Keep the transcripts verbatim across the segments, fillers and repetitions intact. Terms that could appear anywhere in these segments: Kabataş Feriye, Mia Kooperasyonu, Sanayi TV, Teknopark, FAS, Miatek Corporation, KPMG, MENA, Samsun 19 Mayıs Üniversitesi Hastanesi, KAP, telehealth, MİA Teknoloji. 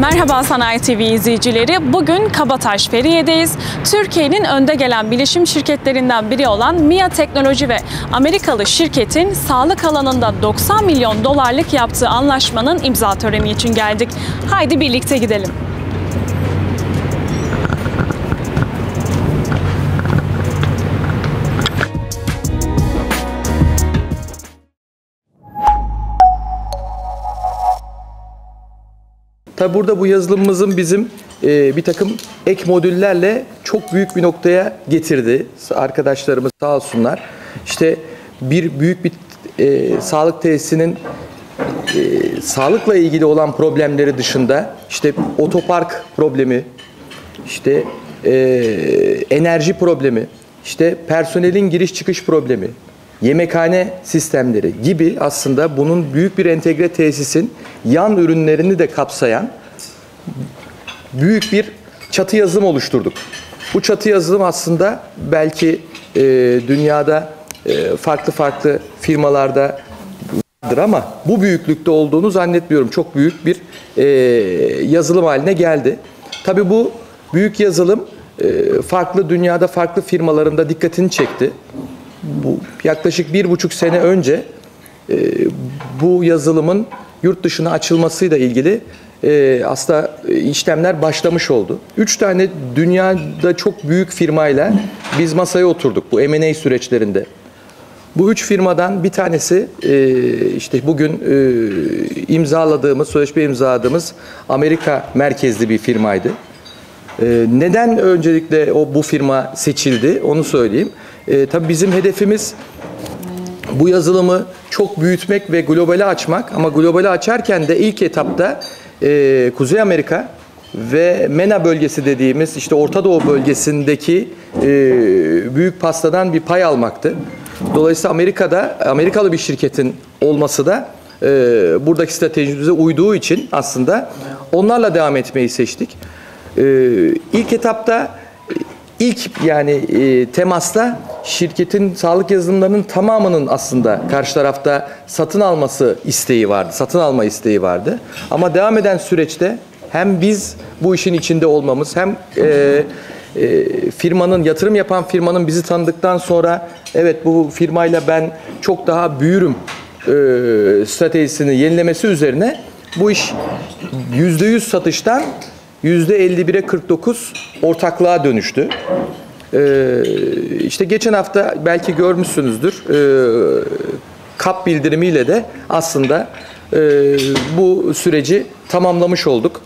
Merhaba Sanayi T V izleyicileri. Bugün Kabataş Feriye'deyiz. Türkiye'nin önde gelen bilişim şirketlerinden biri olan MİA Teknoloji ve Amerikalı şirketin sağlık alanında doksan milyon dolarlık yaptığı anlaşmanın imza töreni için geldik. Haydi birlikte gidelim. Tabi burada bu yazılımımızın bizim bir takım ek modüllerle çok büyük bir noktaya getirdi. Arkadaşlarımız sağ olsunlar. İşte bir büyük bir e, sağlık tesisinin e, sağlıkla ilgili olan problemleri dışında işte otopark problemi, işte e, enerji problemi, işte personelin giriş çıkış problemi, yemekhane sistemleri gibi aslında bunun büyük bir entegre tesisin yan ürünlerini de kapsayan büyük bir çatı yazılım oluşturduk. Bu çatı yazılım aslında belki e, dünyada e, farklı farklı firmalarda vardır ama bu büyüklükte olduğunu zannetmiyorum. Çok büyük bir e, yazılım haline geldi. Tabii bu büyük yazılım e, farklı dünyada farklı firmalarında dikkatini çekti. Bu, yaklaşık bir buçuk sene önce e, bu yazılımın yurt dışına açılmasıyla ilgili e, aslında işlemler başlamış oldu. Üç tane dünyada çok büyük firmayla biz masaya oturduk bu M and A süreçlerinde. Bu üç firmadan bir tanesi e, işte bugün e, imzaladığımız, sözleşme imzaladığımız Amerika merkezli bir firmaydı. E, neden öncelikle o bu firma seçildi onu söyleyeyim. E, tabii bizim hedefimiz bu yazılımı çok büyütmek ve globale açmak ama globale açarken de ilk etapta e, Kuzey Amerika ve MENA bölgesi dediğimiz işte Orta Doğu bölgesindeki e, büyük pastadan bir pay almaktı. Dolayısıyla Amerika'da Amerikalı bir şirketin olması da e, buradaki stratejimize uyduğu için aslında onlarla devam etmeyi seçtik. E, ilk etapta İlk yani e, temasta şirketin sağlık yazılımlarının tamamının aslında karşı tarafta satın alması isteği vardı. Satın alma isteği vardı. Ama devam eden süreçte hem biz bu işin içinde olmamız hem e, e, firmanın yatırım yapan firmanın bizi tanıdıktan sonra evet bu firmayla ben çok daha büyürüm e, stratejisini yenilemesi üzerine bu iş yüzde yüz satıştan yüzde elli bire kırk dokuz ortaklığa dönüştü. Ee, işte geçen hafta belki görmüşsünüzdür e, KAP bildirimiyle de aslında e, bu süreci tamamlamış olduk.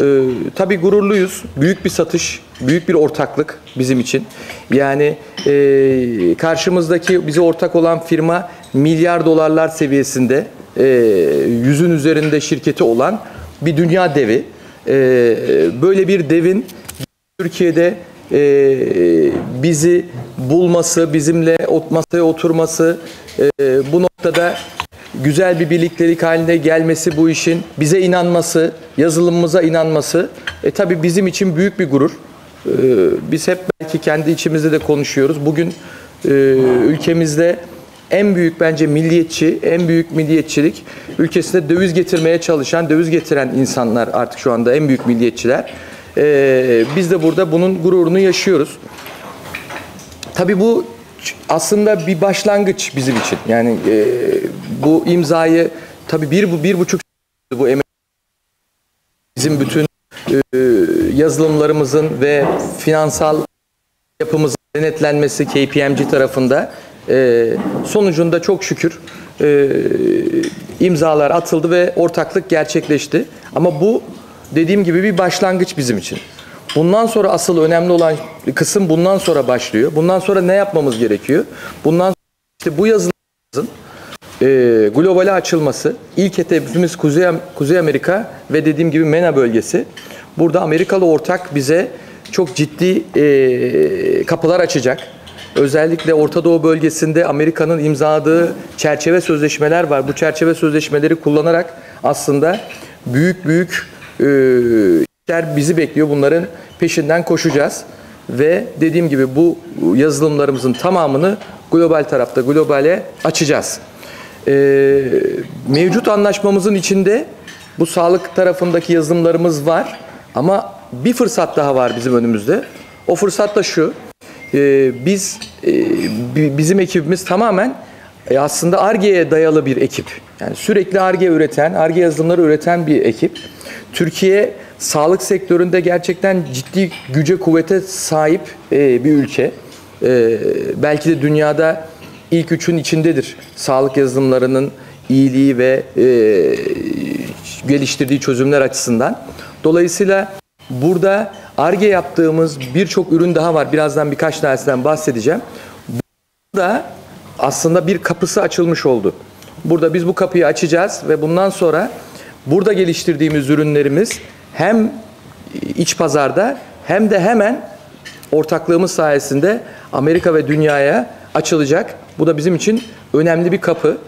E, tabii gururluyuz. Büyük bir satış, büyük bir ortaklık bizim için. Yani e, karşımızdaki bize ortak olan firma milyar dolarlar seviyesinde e, yüzün üzerinde şirketi olan bir dünya devi. Böyle bir devin Türkiye'de bizi bulması, bizimle masaya oturması, bu noktada güzel bir birliktelik haline gelmesi bu işin, bize inanması, yazılımımıza inanması e, tabii bizim için büyük bir gurur. Biz hep belki kendi içimizde de konuşuyoruz. Bugün ülkemizde en büyük bence milliyetçi, en büyük milliyetçilik ülkesine döviz getirmeye çalışan, döviz getiren insanlar artık şu anda en büyük milliyetçiler. Ee, biz de burada bunun gururunu yaşıyoruz. Tabii bu aslında bir başlangıç bizim için. Yani e, bu imzayı tabii bir, bu, bir buçuk bu emek bizim bütün e, yazılımlarımızın ve finansal yapımızın denetlenmesi K P M G tarafında. Ee, sonucunda çok şükür e, imzalar atıldı ve ortaklık gerçekleşti. Ama bu dediğim gibi bir başlangıç bizim için. Bundan sonra asıl önemli olan kısım bundan sonra başlıyor. Bundan sonra ne yapmamız gerekiyor? Bundan sonra işte bu yazılımımızın e, globale açılması. İlk hedefimiz Kuzey, Kuzey Amerika ve dediğim gibi MENA bölgesi. Burada Amerikalı ortak bize çok ciddi e, kapılar açacak. Özellikle Orta Doğu bölgesinde Amerika'nın imzaladığı çerçeve sözleşmeler var. Bu çerçeve sözleşmeleri kullanarak aslında büyük büyük e, işler bizi bekliyor. Bunların peşinden koşacağız. Ve dediğim gibi bu yazılımlarımızın tamamını global tarafta, globale açacağız. E, mevcut anlaşmamızın içinde Bu sağlık tarafındaki yazılımlarımız var ama bir fırsat daha var bizim önümüzde. O fırsat da şu, biz bizim ekibimiz tamamen aslında Ar-Ge'ye dayalı bir ekip. Yani sürekli Ar-Ge üreten, Ar-Ge yazılımları üreten bir ekip. Türkiye sağlık sektöründe gerçekten ciddi güce kuvvete sahip bir ülke. Belki de dünyada ilk üçün içindedir sağlık yazılımlarının iyiliği ve geliştirdiği çözümler açısından. Dolayısıyla burada Ar-Ge yaptığımız birçok ürün daha var. Birazdan birkaç tanesinden bahsedeceğim. Burada aslında bir kapısı açılmış oldu. Burada biz bu kapıyı açacağız ve bundan sonra burada geliştirdiğimiz ürünlerimiz hem iç pazarda hem de hemen ortaklığımız sayesinde Amerika ve dünyaya açılacak. Bu da bizim için önemli bir kapı.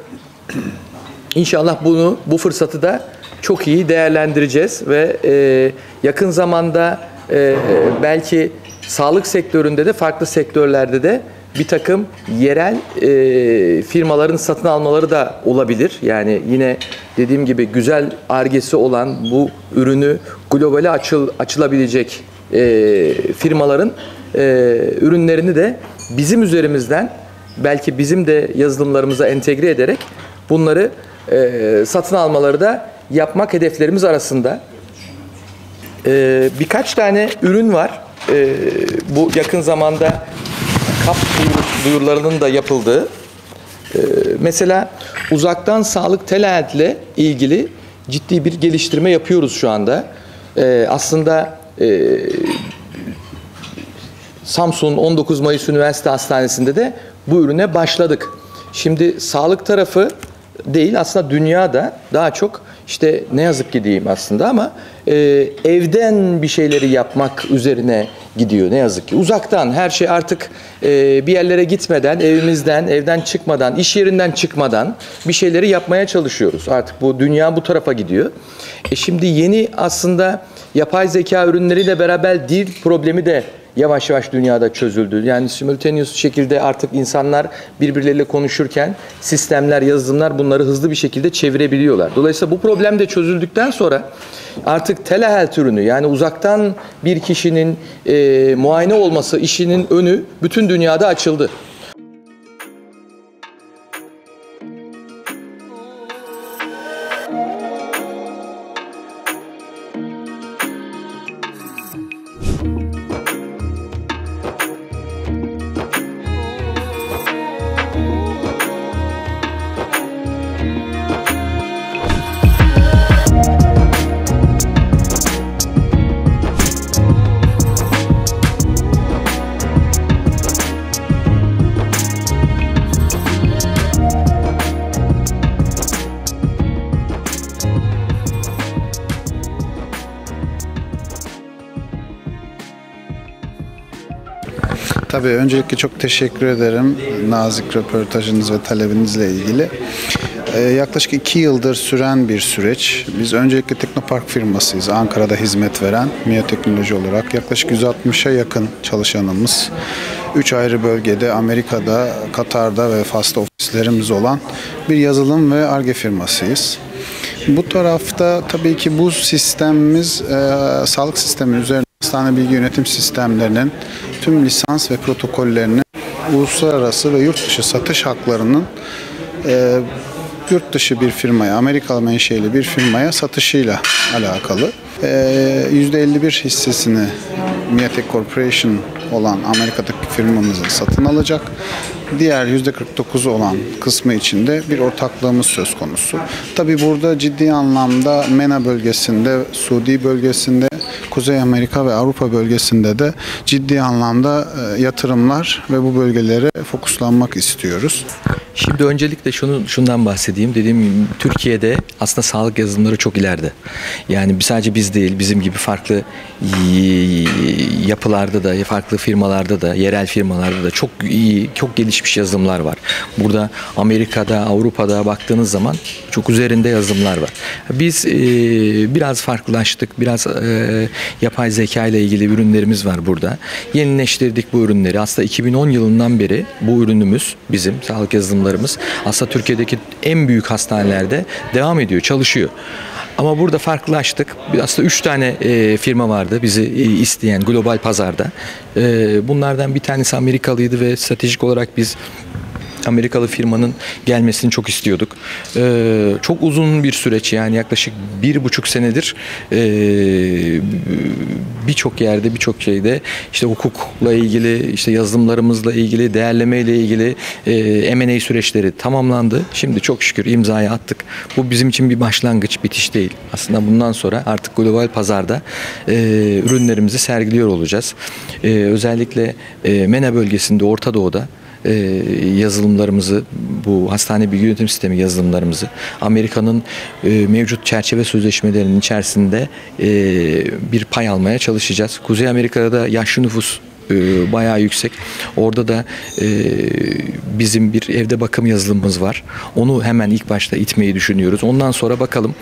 İnşallah bunu, bu fırsatı da çok iyi değerlendireceğiz ve e, yakın zamanda e, belki sağlık sektöründe de farklı sektörlerde de bir takım yerel e, firmaların satın almaları da olabilir. Yani yine dediğim gibi güzel Ar-Ge'si olan bu ürünü globale açıl, açılabilecek e, firmaların e, ürünlerini de bizim üzerimizden belki bizim de yazılımlarımıza entegre ederek bunları e, satın almaları da yapmak hedeflerimiz arasında. E, birkaç tane ürün var. E, bu yakın zamanda KAP duyurularının da yapıldığı. Ee, mesela uzaktan sağlık telehealth'le ilgili ciddi bir geliştirme yapıyoruz şu anda. Ee, aslında e, Samsun on dokuz Mayıs Üniversitesi Hastanesi'nde de bu ürüne başladık. Şimdi sağlık tarafı değil, aslında dünyada daha çok işte ne yazık ki diyeyim aslında ama e, evden bir şeyleri yapmak üzerine gidiyor ne yazık ki. Uzaktan her şey artık e, bir yerlere gitmeden, evimizden, evden çıkmadan, iş yerinden çıkmadan bir şeyleri yapmaya çalışıyoruz. Artık bu dünya bu tarafa gidiyor. E şimdi yeni aslında yapay zeka ürünleriyle beraber dil problemi de yavaş yavaş dünyada çözüldü. Yani simultaneous şekilde artık insanlar birbirleriyle konuşurken sistemler, yazılımlar bunları hızlı bir şekilde çevirebiliyorlar. Dolayısıyla bu problem de çözüldükten sonra artık telehealth ürünü, yani uzaktan bir kişinin e, muayene olması işinin önü bütün dünyada açıldı. Tabii öncelikle çok teşekkür ederim nazik röportajınız ve talebinizle ilgili. Ee, yaklaşık iki yıldır süren bir süreç. Biz öncelikle Teknopark firmasıyız. Ankara'da hizmet veren M İ A Teknoloji olarak yaklaşık yüz altmışa yakın çalışanımız. Üç ayrı bölgede Amerika'da, Katar'da ve Fas'ta ofislerimiz olan bir yazılım ve Ar-Ge firmasıyız. Bu tarafta tabii ki bu sistemimiz e, sağlık sistemi üzerine hastane bilgi yönetim sistemlerinin tüm lisans ve protokollerini uluslararası ve yurt dışı satış haklarının e, yurt dışı bir firmaya, Amerikalı menşeli bir firmaya satışıyla alakalı. E, yüzde elli bir hissesini Miatek Corporation olan Amerika'daki firmamızı satın alacak. Diğer yüzde kırk dokuz olan kısmı içinde bir ortaklığımız söz konusu. Tabii burada ciddi anlamda MENA bölgesinde, Suudi bölgesinde, Kuzey Amerika ve Avrupa bölgesinde de ciddi anlamda yatırımlar ve bu bölgelere fokuslanmak istiyoruz. Şimdi öncelikle şunu, şundan bahsedeyim. Dediğim gibi Türkiye'de aslında sağlık yazılımları çok ileride. Yani sadece biz değil, bizim gibi farklı yapılarda da, farklı firmalarda da, yerel firmalarda da çok iyi, çok gelişmiş yazılımlar var. Burada Amerika'da, Avrupa'da baktığınız zaman çok üzerinde yazılımlar var. Biz e, biraz farklılaştık, biraz e, yapay zeka ile ilgili ürünlerimiz var burada. Yenileştirdik bu ürünleri. Aslında iki bin on yılından beri bu ürünümüz, bizim sağlık yazılımlarımız aslında Türkiye'deki en büyük hastanelerde devam ediyor, çalışıyor. Ama burada farklılaştık. Aslında üç tane e, firma vardı bizi e, isteyen global pazarda. E, bunlardan bir tanesi Amerikalıydı ve stratejik olarak biz Amerikalı firmanın gelmesini çok istiyorduk. Ee, çok uzun bir süreç, yani yaklaşık bir buçuk senedir e, birçok yerde, birçok şeyde işte hukukla ilgili, işte yazılımlarımızla ilgili, değerlemeyle ilgili e, M and A süreçleri tamamlandı. Şimdi çok şükür imzayı attık. Bu bizim için bir başlangıç, bitiş değil. Aslında bundan sonra artık global pazarda e, ürünlerimizi sergiliyor olacağız. E, özellikle e, MENA bölgesinde, Orta Doğu'da yazılımlarımızı, bu hastane bilgi yönetim sistemi yazılımlarımızı Amerika'nın mevcut çerçeve sözleşmelerinin içerisinde bir pay almaya çalışacağız. Kuzey Amerika'da yaşlı nüfus bayağı yüksek. Orada da bizim bir evde bakım yazılımımız var. Onu hemen ilk başta itmeyi düşünüyoruz. Ondan sonra bakalım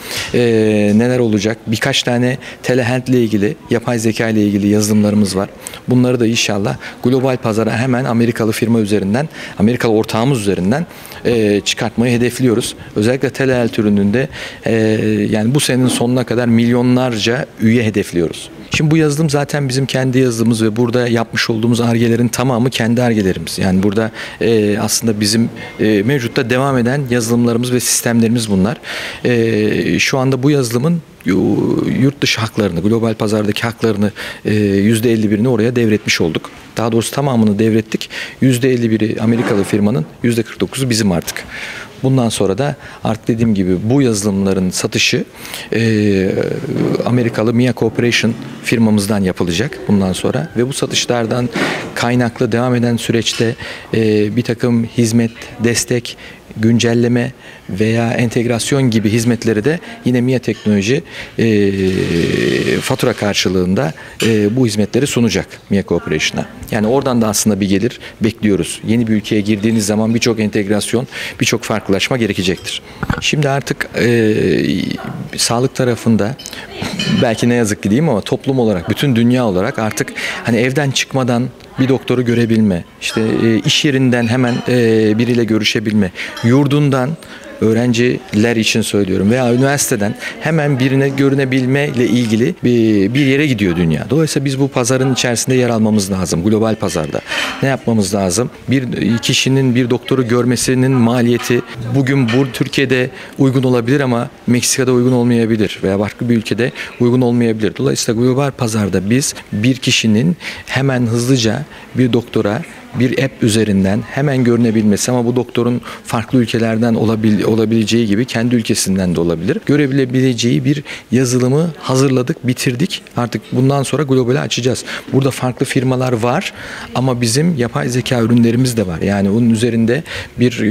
neler olacak. Birkaç tane telehealth ile ilgili, yapay zeka ile ilgili yazılımlarımız var. Bunları da inşallah global pazara hemen Amerikalı firma üzerinden, Amerikalı ortağımız üzerinden çıkartmayı hedefliyoruz. Özellikle telehealth ürününde yani bu senenin sonuna kadar milyonlarca üye hedefliyoruz. Şimdi bu yazılım zaten bizim kendi yazılımımız ve burada yapmış olduğumuz argelerin tamamı kendi argelerimiz. Yani burada e, aslında bizim e, mevcutta devam eden yazılımlarımız ve sistemlerimiz bunlar. E, şu anda bu yazılımın yurt dışı haklarını, global pazardaki haklarını yüzde elli birini oraya devretmiş olduk. Daha doğrusu tamamını devrettik. yüzde elli biri Amerikalı firmanın, yüzde kırk dokuzu bizim artık. Bundan sonra da artık dediğim gibi bu yazılımların satışı e, Amerikalı Mia Kooperasyonu firmamızdan yapılacak bundan sonra. Ve bu satışlardan kaynaklı devam eden süreçte e, bir takım hizmet, destek, güncelleme veya entegrasyon gibi hizmetleri de yine MİA Teknoloji e, fatura karşılığında e, bu hizmetleri sunacak Mia Kooperasyon'a. Yani oradan da aslında bir gelir bekliyoruz. Yeni bir ülkeye girdiğiniz zaman birçok entegrasyon, birçok farklılaşma gerekecektir. Şimdi artık e, sağlık tarafında belki ne yazık ki diyeyim ama toplum olarak, bütün dünya olarak artık hani evden çıkmadan bir doktoru görebilme, işte iş yerinden hemen biriyle görüşebilme, yurdundan, öğrenciler için söylüyorum, veya üniversiteden hemen birine görünebilme ile ilgili bir yere gidiyor dünya. Dolayısıyla biz bu pazarın içerisinde yer almamız lazım. Global pazarda ne yapmamız lazım? Bir kişinin bir doktoru görmesinin maliyeti bugün bu Türkiye'de uygun olabilir ama Meksika'da uygun olmayabilir veya başka bir ülkede uygun olmayabilir. Dolayısıyla global pazarda biz bir kişinin hemen hızlıca bir doktora bir app üzerinden hemen görünebilmesi, ama bu doktorun farklı ülkelerden olabil, olabileceği gibi kendi ülkesinden de olabilir, görebilebileceği bir yazılımı hazırladık, bitirdik. Artık bundan sonra globale açacağız. Burada farklı firmalar var ama bizim yapay zeka ürünlerimiz de var. Yani onun üzerinde bir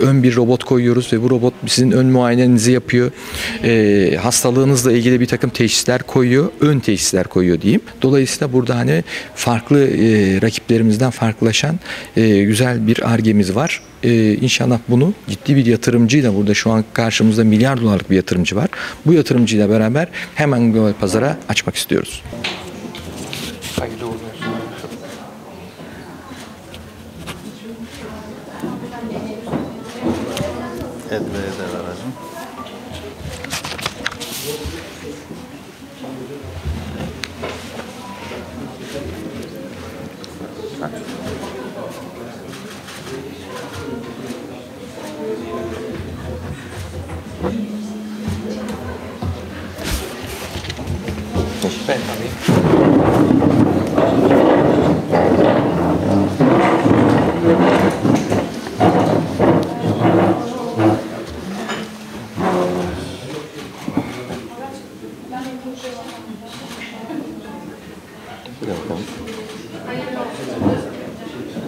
ön bir robot koyuyoruz ve bu robot sizin ön muayenenizi yapıyor. E, hastalığınızla ilgili bir takım teşhisler koyuyor, ön teşhisler koyuyor diyeyim. Dolayısıyla burada hani farklı e, rakiplerimizden farklılaşan E, güzel bir argemiz var. E, inşallah bunu ciddi bir yatırımcıyla, burada şu an karşımızda milyar dolarlık bir yatırımcı var. Bu yatırımcıyla beraber hemen global pazara açmak istiyoruz. Hayırlı olsun. Evet, evet, aracım. Ben tabii. Bir dakika.